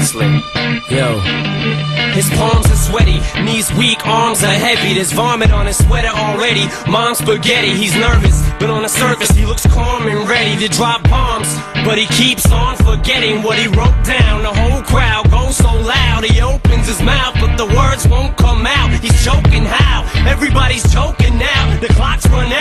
Huxley. Yo. His palms are sweaty, knees weak, arms are heavy. There's vomit on his sweater already. Mom's spaghetti, he's nervous, but on the surface he looks calm and ready to drop bombs. But he keeps on forgetting what he wrote down. The whole crowd goes so loud, he opens his mouth, but the words won't come out. He's choking how? Everybody's choking now. The clock's run out.